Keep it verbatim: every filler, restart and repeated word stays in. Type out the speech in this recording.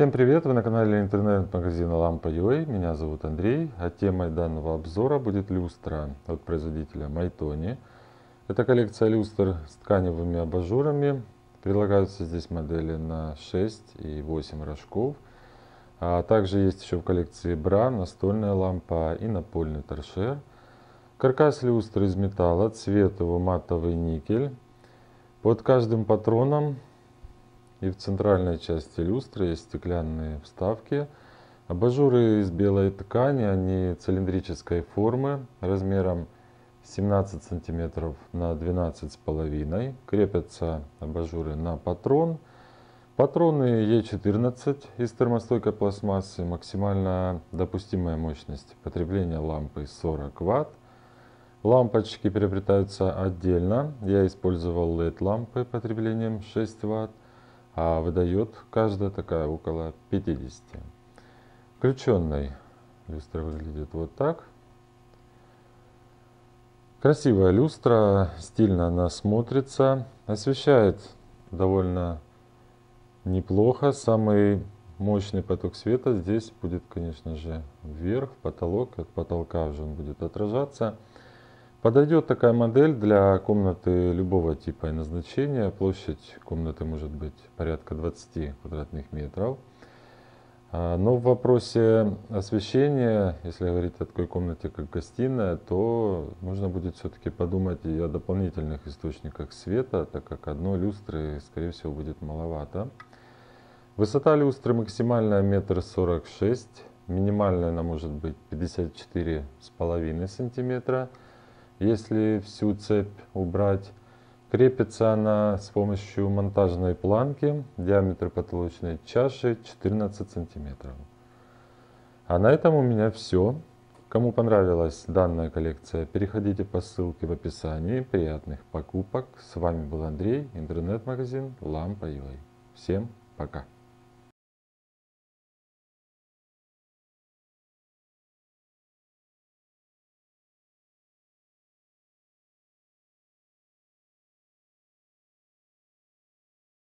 Всем привет! Вы на канале интернет-магазина Лампа точка ю а. Меня зовут Андрей. А темой данного обзора будет люстра от производителя Maytoni. Это коллекция люстр с тканевыми абажурами. Предлагаются здесь модели на шесть и восемь рожков. А также есть еще в коллекции бра, настольная лампа и напольный торшер. Каркас люстры из металла, цвет его матовый никель. Под каждым патроном и в центральной части люстры есть стеклянные вставки. Абажуры из белой ткани, они цилиндрической формы, размером семнадцать сантиметров на двенадцать с половиной. Крепятся абажуры на патрон. Патроны е четырнадцать из термостойкой пластмассы. Максимально допустимая мощность потребления лампы сорок ватт. Лампочки приобретаются отдельно. Я использовал лед-лампы потреблением шесть ватт. А выдает каждая такая около пятидесяти. Включенной люстра выглядит вот так. Красивая люстра, стильно она смотрится, освещает довольно неплохо. Самый мощный поток света здесь будет, конечно же, вверх, в потолок. От потолка уже он будет отражаться. Подойдет такая модель для комнаты любого типа и назначения. Площадь комнаты может быть порядка двадцати квадратных метров. Но в вопросе освещения, если говорить о такой комнате, как гостиная, то нужно будет все-таки подумать и о дополнительных источниках света, так как одной люстры, скорее всего, будет маловато. Высота люстры максимальная метр сорок шесть, минимальная она может быть пятьдесят четыре с половиной сантиметра. Если всю цепь убрать, крепится она с помощью монтажной планки, диаметр потолочной чаши четырнадцать сантиметров. А на этом у меня все. Кому понравилась данная коллекция, переходите по ссылке в описании. Приятных покупок! С вами был Андрей, интернет-магазин Лампа точка ю а. Всем пока!